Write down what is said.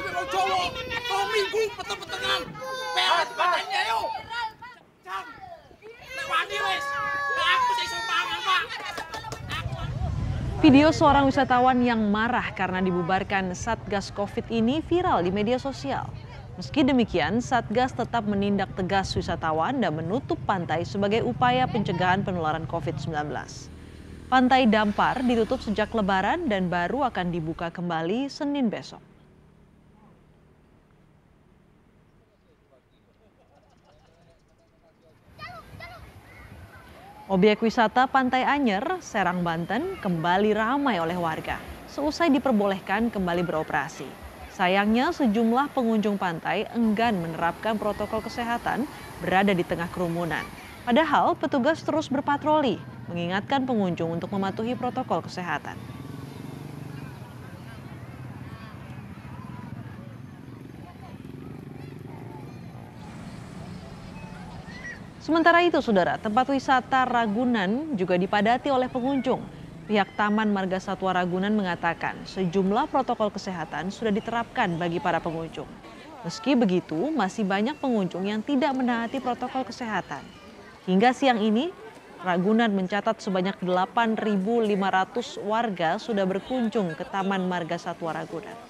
ambil orang Jawa, kalau minggu peteng-petengan, pelet badannya yuk. Cang, lewani wis, aku sih sumbangan Pak. Video seorang wisatawan yang marah karena dibubarkan Satgas Covid ini viral di media sosial. Meski demikian, Satgas tetap menindak tegas wisatawan dan menutup pantai sebagai upaya pencegahan penularan Covid-19. Pantai Dampar ditutup sejak Lebaran dan baru akan dibuka kembali Senin besok. Objek wisata Pantai Anyer, Serang, Banten kembali ramai oleh warga seusai diperbolehkan kembali beroperasi. Sayangnya sejumlah pengunjung pantai enggan menerapkan protokol kesehatan berada di tengah kerumunan. Padahal petugas terus berpatroli mengingatkan pengunjung untuk mematuhi protokol kesehatan. Sementara itu, saudara, tempat wisata Ragunan juga dipadati oleh pengunjung. Pihak Taman Margasatwa Ragunan mengatakan sejumlah protokol kesehatan sudah diterapkan bagi para pengunjung. Meski begitu, masih banyak pengunjung yang tidak menaati protokol kesehatan. Hingga siang ini, Ragunan mencatat sebanyak 8.500 warga sudah berkunjung ke Taman Margasatwa Ragunan.